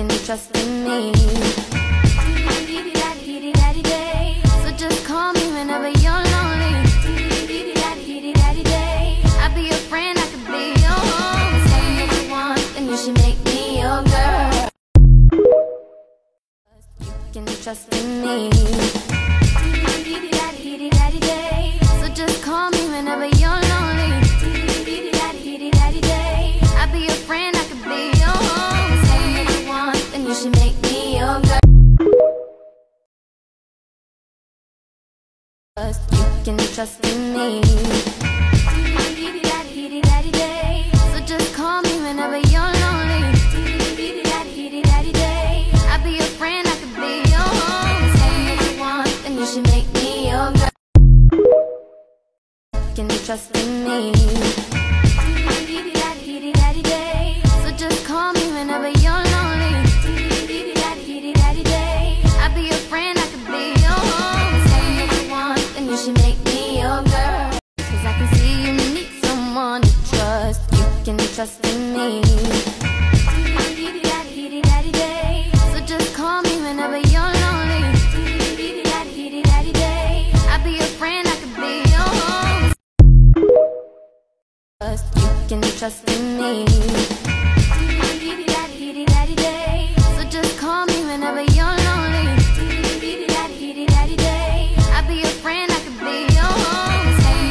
can trust in me. So just call me whenever you're lonely. I'll be your friend, I could be your home. Tell me what you want, then you should make me your girl. You can trust in me. So just call me whenever you're lonely. You can trust in me. So just call me whenever you're lonely. I'll be your friend, I could be your home. Tell me what you want, then you should make me your girl. You can trust in me. So just call me whenever you're lonely. I'll be your friend, I could be your home. You should make me your girl, 'cause I can see you need someone to trust. You can trust in me. So just call me whenever you're lonely. I'll be your friend, I could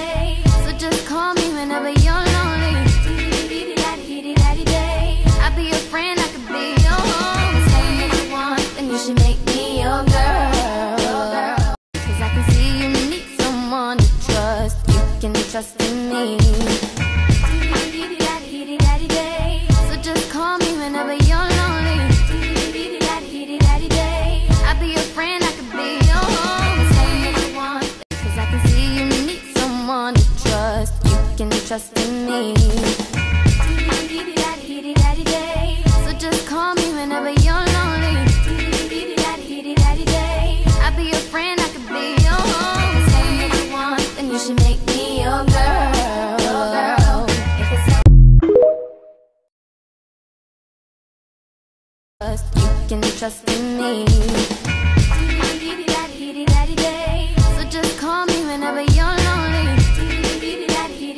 be your home. You can trust in me. So just call me whenever you're lonely. I'll be your friend. Can you trust in me? So just call me whenever you're lonely.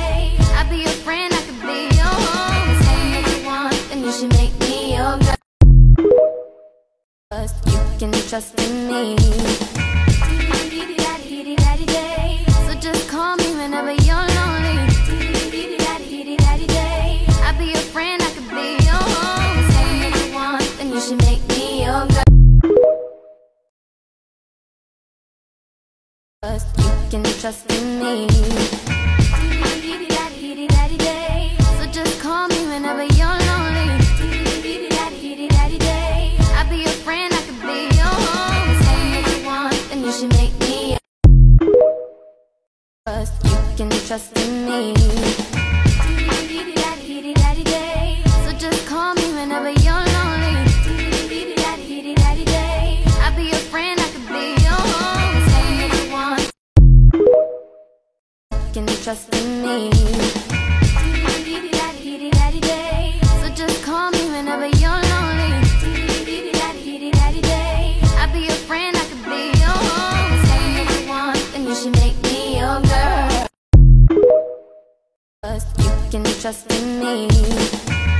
I'll be your friend, I could be your home. Tell me what you want, then you should make me your girl. 'Cause I can see you need someone to trust. You can trust in me. So just call me whenever you're lonely. I'll be your friend. Trust in me. So just call me whenever you're lonely. I'll be your friend, I could be your home. Tell me what you want, then you should make me your girl. You can trust in me. So just call me whenever you're lonely. I'll be your friend, I could be your home. Tell me what you want, then you should make me your girl. You can trust in me.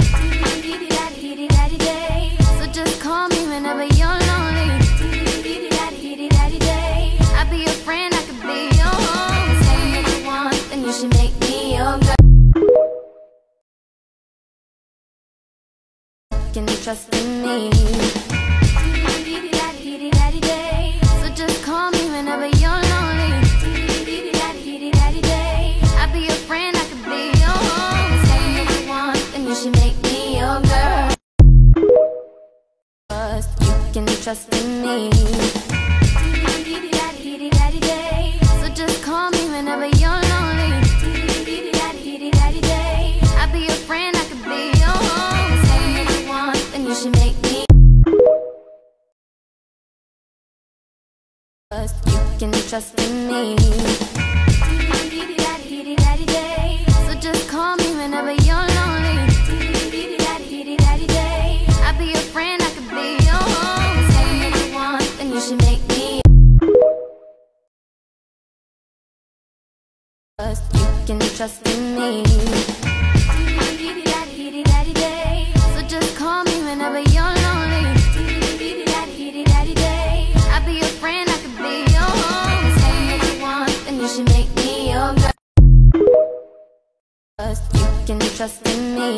So just call me whenever you're lonely. I'll be your friend, I could be your home. Tell me what you want, then you should make me your girl. You can trust in me. So just call me whenever you're lonely. I'll be your friend, I could be your home. Tell me what you want, then you should make me your girl. You can trust in me. So just call me whenever you're lonely. I'll be your friend, I could be your home. Tell me what you want, you can trust in me. Just call me whenever you're lonely. I'll be your friend, I could be your home. Tell me what you want, then you should make me your girl. You can trust in me. So just call me whenever you're lonely. I'll be your friend, I could be your home. Tell me what you want, then you should make me your girl. You can trust in me. So just call me whenever you're lonely. I'll be your friend, I could be your home. Tell me what you want, then you should make me your girl. You can trust in me. So just call me whenever you're lonely. I'll be your friend, I could be your home. You should make me 'cause you can trust in me. So just call me whenever you're lonely. I'll be your friend, I could be your home. Say what you want, then you should make me. 'Cause you can trust in me. So just call me whenever you're lonely. I'll be your friend, I could be your home. Say what you want, then you should make me your girl. 'Cause you can trust in me.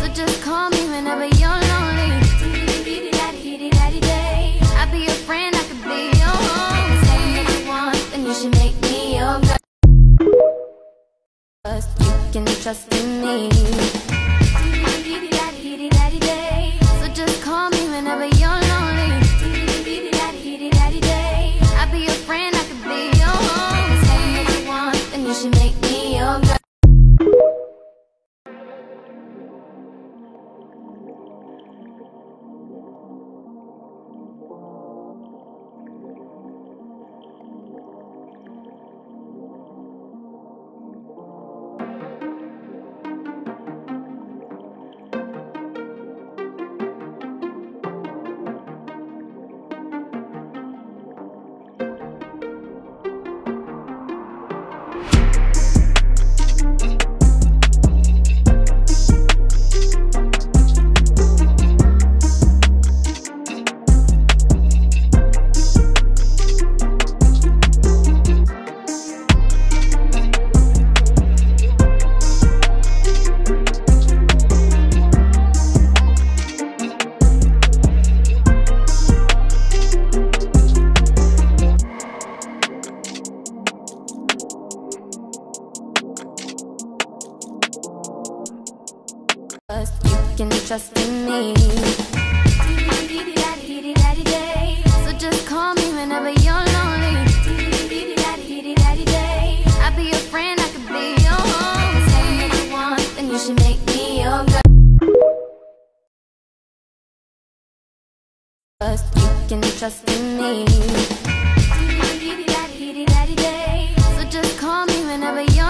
So just call me whenever you're lonely. I'll be your friend, I could be your home. Say what you want, then you should make me your girl. 'Cause you can trust in me. So just call me whenever you're lonely. I'll be your friend, I could be your home. Say what you want, then you should make me your girl. You can trust in me. So just call me whenever you're lonely. I'll be your friend, I could be your home. Say what you want, then you should make me your girl. 'Cause you can trust in me. So just call me whenever you're lonely.